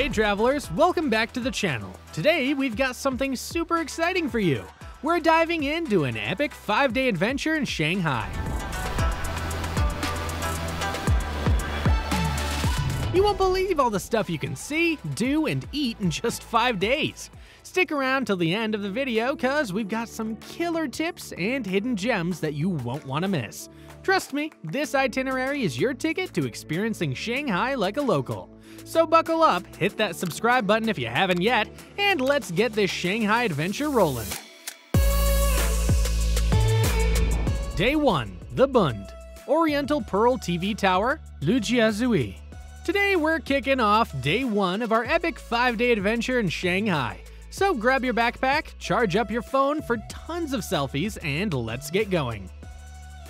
Hey travelers, welcome back to the channel. Today we've got something super exciting for you. We're diving into an epic 5-day adventure in Shanghai. You won't believe all the stuff you can see, do, and eat in just 5 days. Stick around till the end of the video cause we've got some killer tips and hidden gems that you won't want to miss. Trust me, this itinerary is your ticket to experiencing Shanghai like a local. So buckle up, hit that subscribe button if you haven't yet, and let's get this Shanghai adventure rolling. Day 1. The Bund, Oriental Pearl TV Tower, Lujiazui. Today we're kicking off day 1 of our epic 5-day adventure in Shanghai. So grab your backpack, charge up your phone for tons of selfies, and let's get going.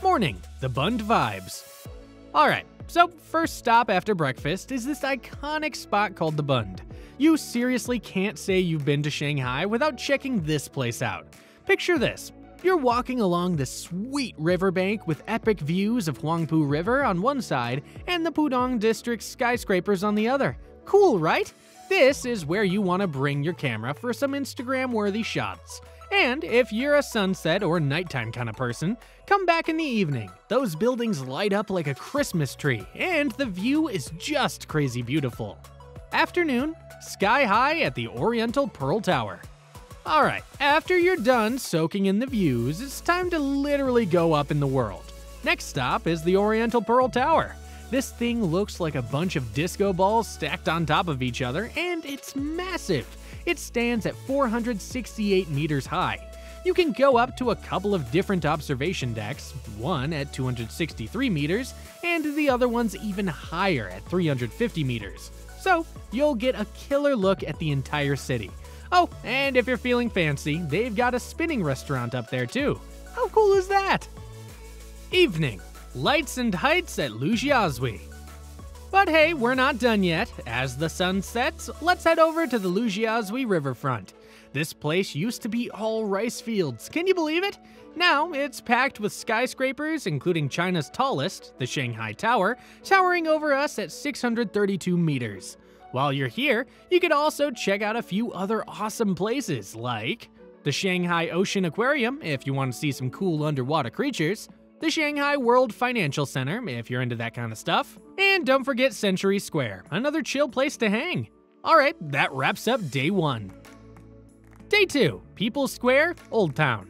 Morning, the Bund vibes. Alright, so first stop after breakfast is this iconic spot called the Bund. You seriously can't say you've been to Shanghai without checking this place out. Picture this. You're walking along this sweet riverbank with epic views of Huangpu River on one side and the Pudong District skyscrapers on the other. Cool, right? This is where you want to bring your camera for some Instagram-worthy shots. And if you're a sunset or nighttime kind of person, come back in the evening. Those buildings light up like a Christmas tree, and the view is just crazy beautiful. Afternoon, sky high at the Oriental Pearl Tower. Alright, after you're done soaking in the views, it's time to literally go up in the world. Next stop is the Oriental Pearl Tower. This thing looks like a bunch of disco balls stacked on top of each other, and it's massive. It stands at 468 meters high. You can go up to a couple of different observation decks, one at 263 meters, and the other one's even higher at 350 meters. So, you'll get a killer look at the entire city. Oh, and if you're feeling fancy, they've got a spinning restaurant up there too. How cool is that? Evening, lights and heights at Lujiazui. But hey, we're not done yet. As the sun sets, let's head over to the Lujiazui riverfront. This place used to be all rice fields, can you believe it? Now it's packed with skyscrapers, including China's tallest, the Shanghai Tower, towering over us at 632 meters. While you're here, you can also check out a few other awesome places like the Shanghai Ocean Aquarium if you want to see some cool underwater creatures, the Shanghai World Financial Center if you're into that kind of stuff, and don't forget Century Square, another chill place to hang. Alright, that wraps up day 1. Day 2, People's Square, Old Town.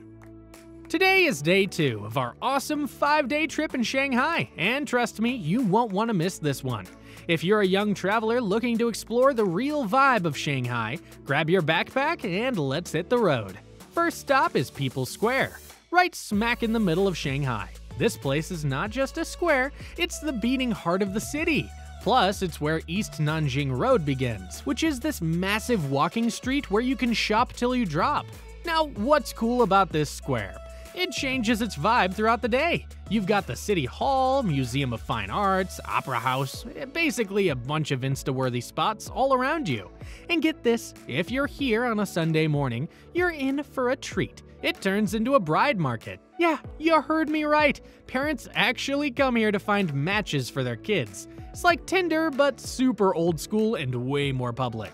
Today is day 2 of our awesome 5-day trip in Shanghai, and trust me, you won't want to miss this one. If you're a young traveler looking to explore the real vibe of Shanghai, grab your backpack and let's hit the road. First stop is People's Square, right smack in the middle of Shanghai. This place is not just a square, it's the beating heart of the city. Plus, it's where East Nanjing Road begins, which is this massive walking street where you can shop till you drop. Now, what's cool about this square? It changes its vibe throughout the day. You've got the City Hall, Museum of Fine Arts, Opera House, basically a bunch of Insta-worthy spots all around you. And get this, if you're here on a Sunday morning, you're in for a treat. It turns into a bride market. Yeah, you heard me right. Parents actually come here to find matches for their kids. It's like Tinder, but super old school and way more public.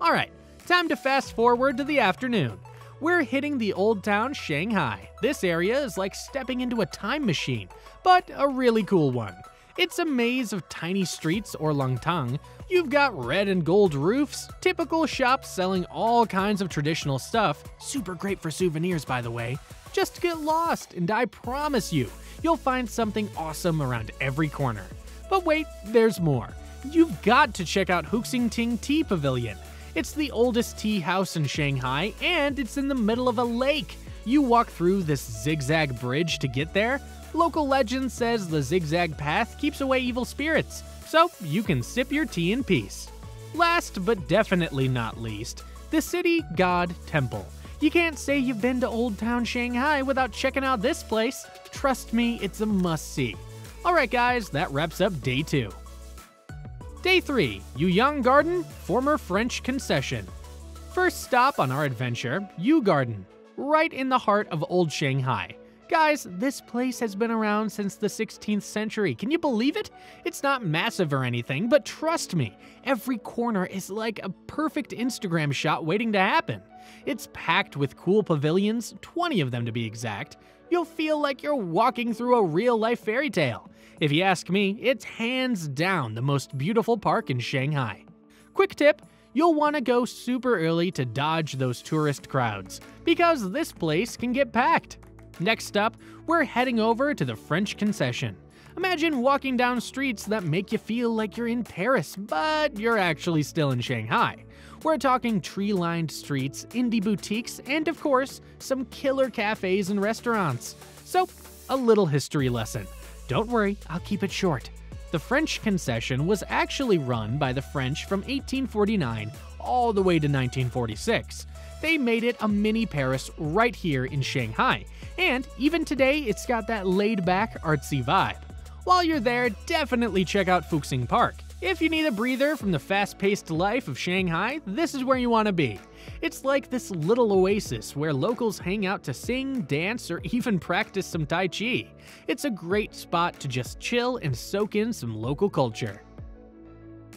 Alright, time to fast forward to the afternoon. We're hitting the Old Town Shanghai. This area is like stepping into a time machine, but a really cool one. It's a maze of tiny streets or Longtang. You've got red and gold roofs, typical shops selling all kinds of traditional stuff, super great for souvenirs by the way. Just get lost and I promise you, you'll find something awesome around every corner. But wait, there's more. You've got to check out Huxinting Tea Pavilion. It's the oldest tea house in Shanghai, and it's in the middle of a lake. You walk through this zigzag bridge to get there. Local legend says the zigzag path keeps away evil spirits, so you can sip your tea in peace. Last but definitely not least, the City God Temple. You can't say you've been to Old Town Shanghai without checking out this place. Trust me, it's a must-see. Alright guys, that wraps up day 2. Day 3, Yu Garden, former French Concession. First stop on our adventure, Yu Garden, right in the heart of Old Shanghai. Guys, this place has been around since the 16th century. Can you believe it? It's not massive or anything, but trust me, every corner is like a perfect Instagram shot waiting to happen. It's packed with cool pavilions, 20 of them to be exact. You'll feel like you're walking through a real-life fairy tale. If you ask me, it's hands down the most beautiful park in Shanghai. Quick tip, you'll want to go super early to dodge those tourist crowds, because this place can get packed. Next up, we're heading over to the French Concession. Imagine walking down streets that make you feel like you're in Paris, but you're actually still in Shanghai. We're talking tree-lined streets, indie boutiques, and of course, some killer cafes and restaurants. So, a little history lesson. Don't worry, I'll keep it short. The French Concession was actually run by the French from 1849 all the way to 1946. They made it a mini Paris right here in Shanghai, and even today it's got that laid-back, artsy vibe. While you're there, definitely check out Fuxing Park. If you need a breather from the fast-paced life of Shanghai, this is where you want to be. It's like this little oasis where locals hang out to sing, dance, or even practice some Tai Chi. It's a great spot to just chill and soak in some local culture.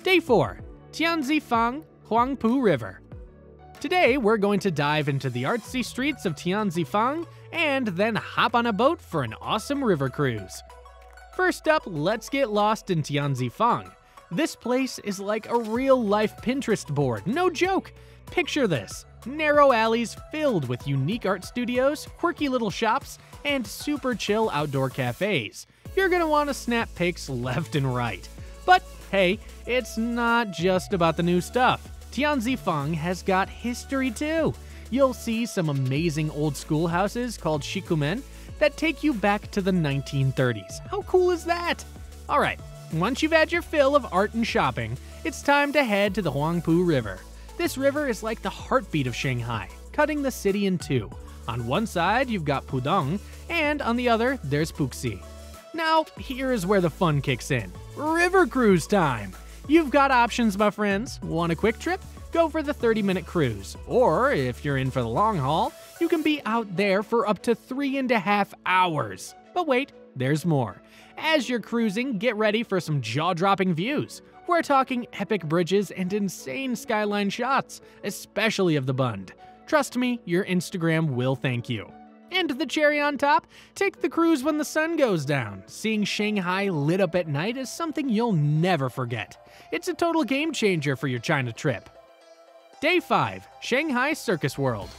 Day 4. Tianzifang, Huangpu River. Today, we're going to dive into the artsy streets of Tianzifang and then hop on a boat for an awesome river cruise. First up, let's get lost in Tianzifang. This place is like a real-life Pinterest board, no joke! Picture this, narrow alleys filled with unique art studios, quirky little shops, and super chill outdoor cafes. You're gonna wanna snap pics left and right. But hey, it's not just about the new stuff. Tianzifang has got history too. You'll see some amazing old school houses called shikumen that take you back to the 1930s. How cool is that? Alright. Once you've had your fill of art and shopping, it's time to head to the Huangpu River. This river is like the heartbeat of Shanghai, cutting the city in two. On one side, you've got Pudong, and on the other, there's Puxi. Now, here is where the fun kicks in. River cruise time! You've got options, my friends. Want a quick trip? Go for the 30-minute cruise. Or, if you're in for the long haul, you can be out there for up to 3.5 hours. But wait, there's more. As you're cruising, get ready for some jaw-dropping views. We're talking epic bridges and insane skyline shots, especially of the Bund. Trust me, your Instagram will thank you. And the cherry on top? Take the cruise when the sun goes down. Seeing Shanghai lit up at night is something you'll never forget. It's a total game changer for your China trip. Day 5. Shanghai Circus World.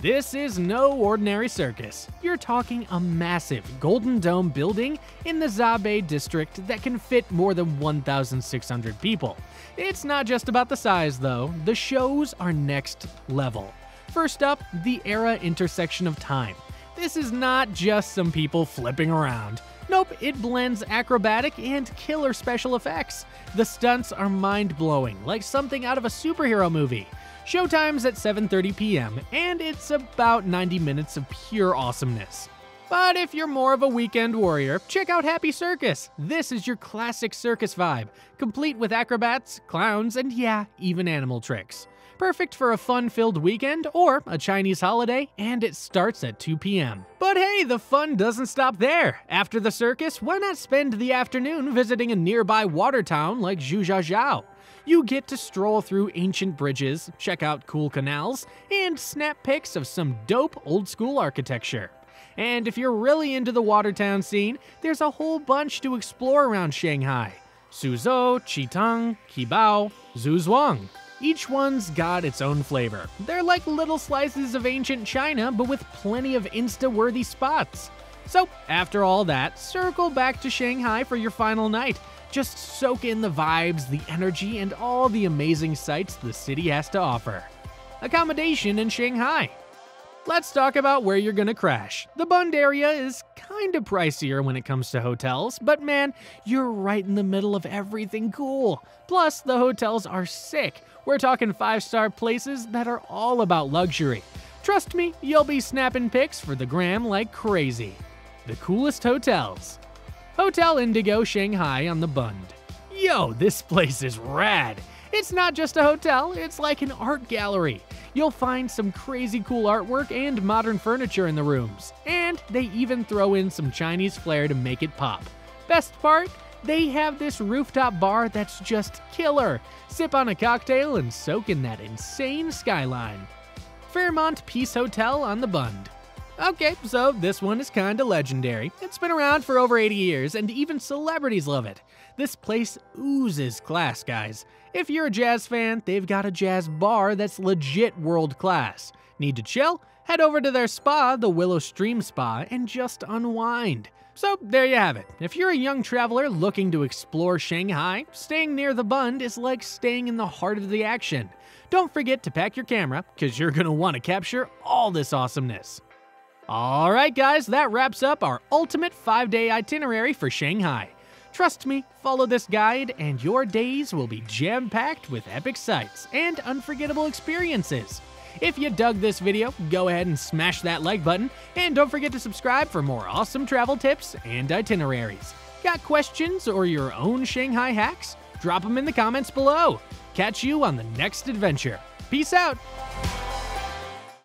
This is no ordinary circus. You're talking a massive golden dome building in the Zabe district that can fit more than 1,600 people. It's not just about the size though, the shows are next level. First up, the Era Intersection of Time. This is not just some people flipping around. Nope, it blends acrobatic and killer special effects. The stunts are mind-blowing, like something out of a superhero movie. Showtime's at 7:30 p.m., and it's about 90 minutes of pure awesomeness. But if you're more of a weekend warrior, check out Happy Circus. This is your classic circus vibe, complete with acrobats, clowns, and yeah, even animal tricks. Perfect for a fun-filled weekend or a Chinese holiday, and it starts at 2 p.m. But hey, the fun doesn't stop there. After the circus, why not spend the afternoon visiting a nearby water town like Zhujiajiao? You get to stroll through ancient bridges, check out cool canals, and snap pics of some dope old-school architecture. And if you're really into the Watertown scene, there's a whole bunch to explore around Shanghai. Suzhou, Chitang, Qibao, Zhuzhuang. Each one's got its own flavor. They're like little slices of ancient China, but with plenty of Insta-worthy spots. So, after all that, circle back to Shanghai for your final night. Just soak in the vibes, the energy, and all the amazing sights the city has to offer. Accommodation in Shanghai. Let's talk about where you're gonna crash. The Bund area is kinda pricier when it comes to hotels, but man, you're right in the middle of everything cool. Plus, the hotels are sick. We're talking 5-star places that are all about luxury. Trust me, you'll be snapping pics for the gram like crazy. The coolest hotels. Hotel Indigo Shanghai on the Bund. Yo, this place is rad! It's not just a hotel, it's like an art gallery. You'll find some crazy cool artwork and modern furniture in the rooms, and they even throw in some Chinese flair to make it pop. Best part? They have this rooftop bar that's just killer. Sip on a cocktail and soak in that insane skyline. Fairmont Peace Hotel on the Bund. Okay, so this one is kinda legendary. It's been around for over 80 years, and even celebrities love it. This place oozes class, guys. If you're a jazz fan, they've got a jazz bar that's legit world class. Need to chill? Head over to their spa, the Willow Stream Spa, and just unwind. So there you have it. If you're a young traveler looking to explore Shanghai, staying near the Bund is like staying in the heart of the action. Don't forget to pack your camera, because you're going to want to capture all this awesomeness. Alright guys, that wraps up our ultimate 5-day itinerary for Shanghai. Trust me, follow this guide and your days will be jam-packed with epic sights and unforgettable experiences. If you dug this video, go ahead and smash that like button, and don't forget to subscribe for more awesome travel tips and itineraries. Got questions or your own Shanghai hacks? Drop them in the comments below. Catch you on the next adventure. Peace out!